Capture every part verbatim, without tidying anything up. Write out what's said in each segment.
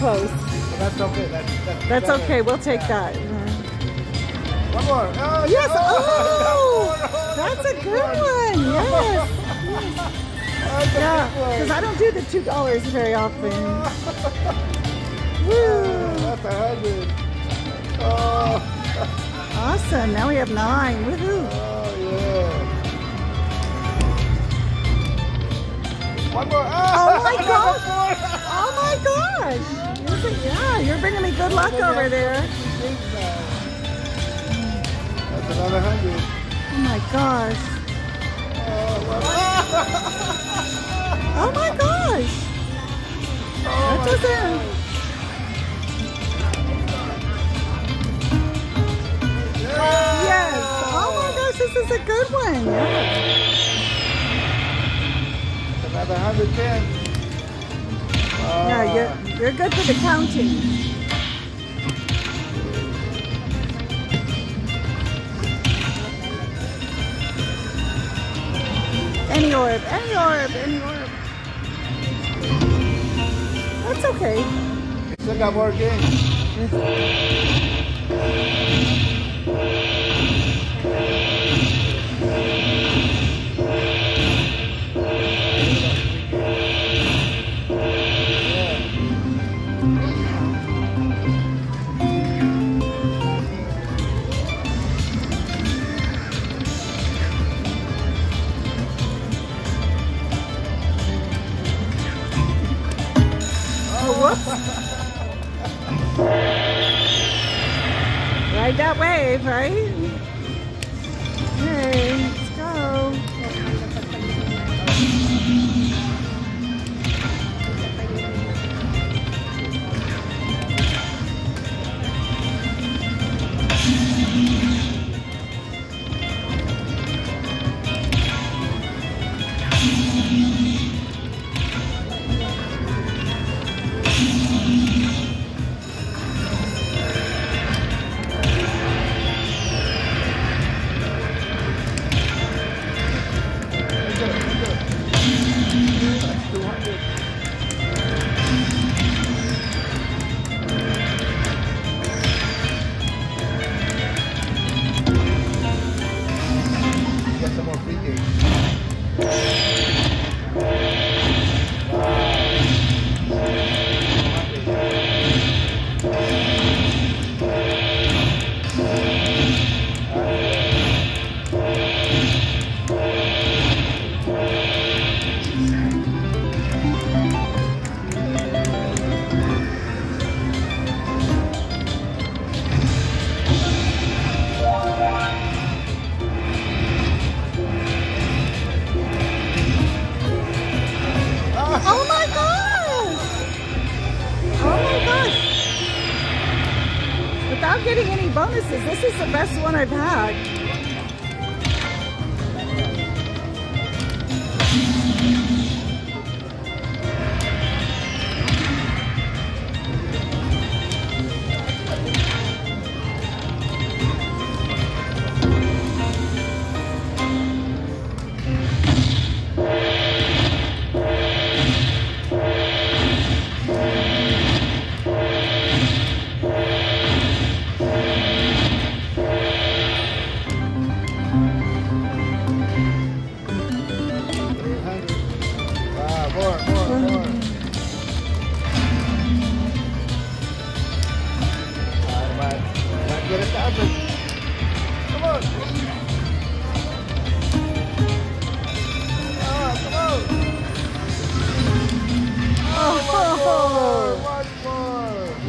close. That's okay. That's, that's, that's that okay. Is. We'll take yeah. that. Yeah. One more. Oh, yes. Oh, oh, oh, that's a good one. one. Yes. yes. Yeah, because I don't do the two dollars very often. Woo! Oh, that's a hundred. Oh. Awesome. Now we have nine. Woohoo! Oh yeah. One more. Oh, oh my God. Oh my gosh. Yeah, you're bringing me good luck over there. That's another hundred. Oh my gosh. Oh my gosh. That doesn't. Yes. Oh my gosh, this is a good one. That's another hundred ten. Yeah, you're, you're good for the counting. Any orb, any orb, any orb. That's okay. Still got more games. Ride that wave, right? Okay, let's go. Without getting any bonuses, this is the best one I've had.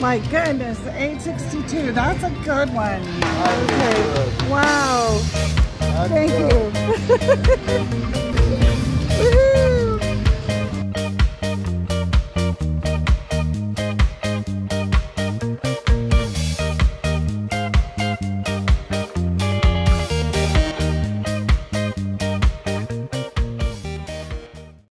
My goodness, eight sixty-two. That's a good one. Okay. Wow. Thank you.